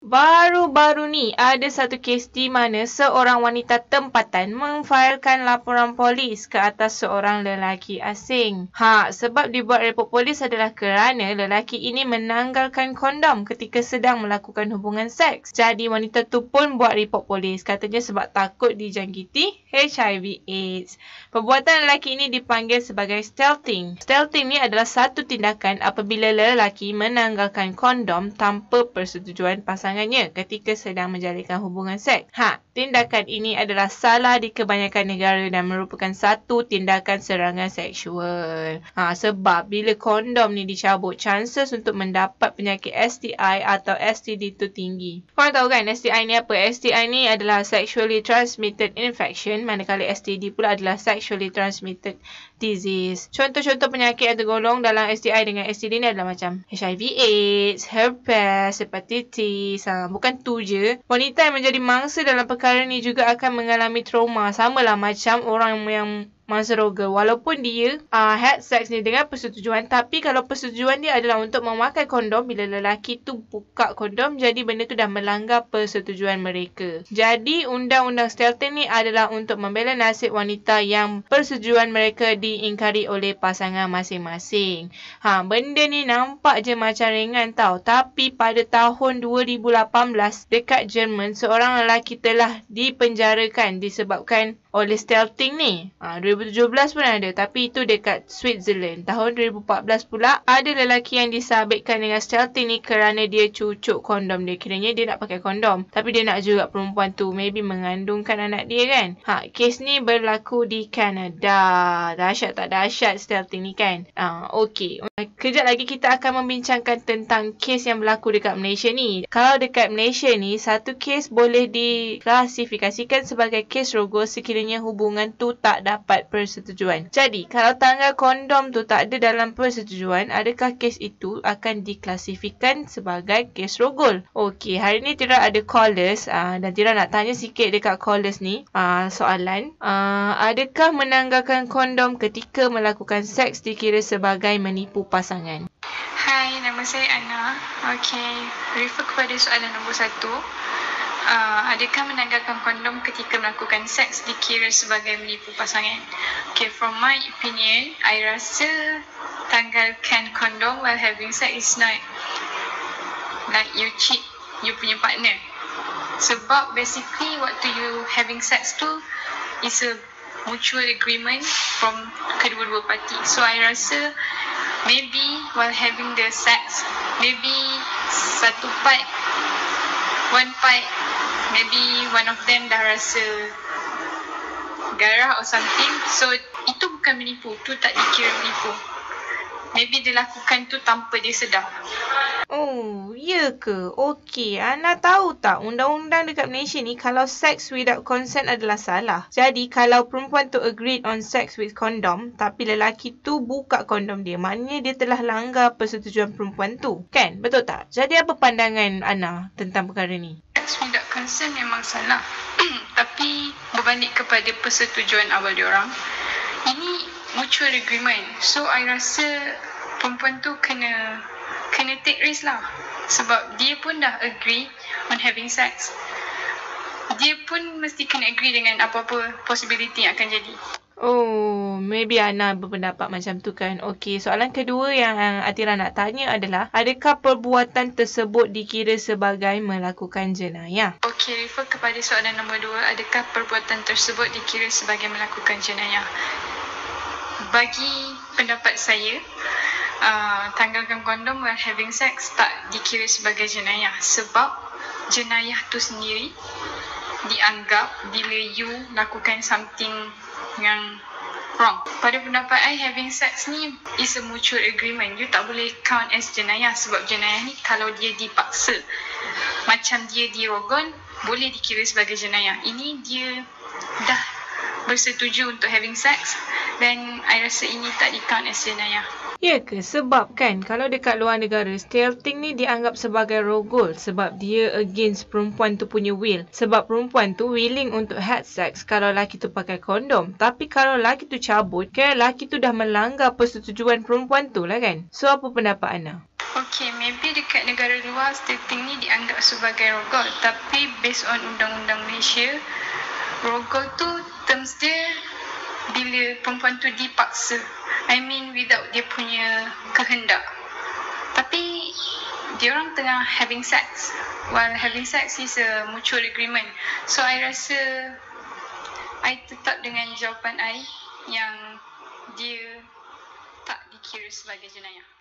Baru-baru ni ada satu kes di mana seorang wanita tempatan memfailkan laporan polis ke atas seorang lelaki asing. Sebab dibuat report polis adalah kerana lelaki ini menanggalkan kondom ketika sedang melakukan hubungan seks. Jadi wanita tu pun buat report polis, katanya sebab takut dijangkiti HIV AIDS. Perbuatan lelaki ini dipanggil sebagai stealthing. Stealthing ni adalah satu tindakan apabila lelaki menanggalkan kondom tanpa persetujuan pasangan ketika sedang menjalinkan hubungan seks. Tindakan ini adalah salah di kebanyakan negara dan merupakan satu tindakan serangan seksual. Sebab bila kondom ni dicabut, chances untuk mendapat penyakit STI atau STD tu tinggi. Korang tahu kan STI ni apa? STI ni adalah sexually transmitted infection, manakala STD pula adalah sexually transmitted disease. Contoh-contoh penyakit yang tergolong dalam STI dengan STD ni adalah macam HIV AIDS, herpes, hepatitis. Bukan tu je, wanita yang menjadi mangsa dalam perkara ni juga akan mengalami trauma. Samalah macam orang yang mangsa roga, walaupun dia had sex ni dengan persetujuan, tapi kalau persetujuan dia adalah untuk memakai kondom, bila lelaki tu buka kondom, jadi benda tu dah melanggar persetujuan mereka. Jadi undang-undang stealthing ni adalah untuk membela nasib wanita yang persetujuan mereka diingkari oleh pasangan masing-masing. Benda ni nampak je macam ringan tau, tapi pada tahun 2018 dekat Jerman, seorang lelaki telah dipenjarakan disebabkan oleh stealthing ni. 2017 pun ada, tapi itu dekat Switzerland. Tahun 2014 pula ada lelaki yang disabitkan dengan stealthing ni kerana dia cucuk kondom dia. Kiranya dia nak pakai kondom, tapi dia nak juga perempuan tu maybe mengandungkan anak dia kan. Kes ni berlaku di Canada. Dahsyat tak dahsyat stealthing ni kan? Okey. Kejap lagi kita akan membincangkan tentang kes yang berlaku dekat Malaysia ni. Kalau dekat Malaysia ni, satu kes boleh diklasifikasikan sebagai kes rogo sekiranya hubungan tu tak dapat persetujuan. Jadi, kalau tanggal kondom tu tak ada dalam persetujuan, adakah kes itu akan diklasifikan sebagai kes rogol? Okey, hari ni Tira ada callers dan Tira nak tanya sikit dekat callers ni soalan. Adakah menanggalkan kondom ketika melakukan seks dikira sebagai menipu pasangan? Hai, nama saya Anna. Okey, refer kepada soalan nombor 1. Adakah menanggalkan kondom ketika melakukan seks dikira sebagai menipu pasangan? Okay, from my opinion, I rasa tanggalkan kondom while having sex is not like you cheat you punya partner. Sebab basically waktu you having sex tu is a mutual agreement from kedua-dua parti. So I rasa maybe while having the sex, maybe satu part, one part, maybe one of them dah rasa garah or something. So itu bukan menipu, tu tak dikira menipu. Maybe dia lakukan tu tanpa dia sedar. Oh, ya ke? Okey, Ana tahu tak undang-undang dekat Malaysia ni kalau sex without consent adalah salah. Jadi kalau perempuan tu agreed on sex with condom tapi lelaki tu buka kondom dia, maknanya dia telah langgar persetujuan perempuan tu. Kan? Betul tak? Jadi apa pandangan Ana tentang perkara ni? Sex without consent memang salah. Tapi berbalik kepada persetujuan awal diorang, ini mutual agreement. So I rasa perempuan tu kena take risk lah. Sebab dia pun dah agree on having sex, dia pun mesti kena agree dengan apa-apa possibility yang akan jadi. Oh, maybe Ana berpendapat macam tu kan. Okey, soalan kedua yang Atira nak tanya adalah, adakah perbuatan tersebut dikira sebagai melakukan jenayah? Okey, refer kepada soalan nombor 2, adakah perbuatan tersebut dikira sebagai melakukan jenayah? Bagi pendapat saya, tanggalkan kondom while having sex tak dikira sebagai jenayah. Sebab jenayah tu sendiri dianggap bila you lakukan something yang wrong. Pada pendapat I, having sex ni is a mutual agreement. You tak boleh count as jenayah. Sebab jenayah ni kalau dia dipaksa, macam dia dirogon, boleh dikira sebagai jenayah. Ini dia dah bersetuju untuk having sex, then I rasa ini tak di-count as jenayah. Ya ke? Sebab kan kalau dekat luar negara, stealthing ni dianggap sebagai rogol sebab dia against perempuan tu punya will. Sebab perempuan tu willing untuk had sex kalau lelaki tu pakai kondom. Tapi kalau lelaki tu cabut, lelaki tu dah melanggar persetujuan perempuan tu lah kan? So apa pendapat Ana? Okay, maybe dekat negara luar stealthing ni dianggap sebagai rogol, tapi based on undang-undang Malaysia, rogol tu terms dia bila perempuan tu dipaksa, I mean without dia punya kehendak, tapi diorang tengah having sex. While having sex is a mutual agreement, so I rasa I tetap dengan jawapan I yang dia tak dikira sebagai jenayah.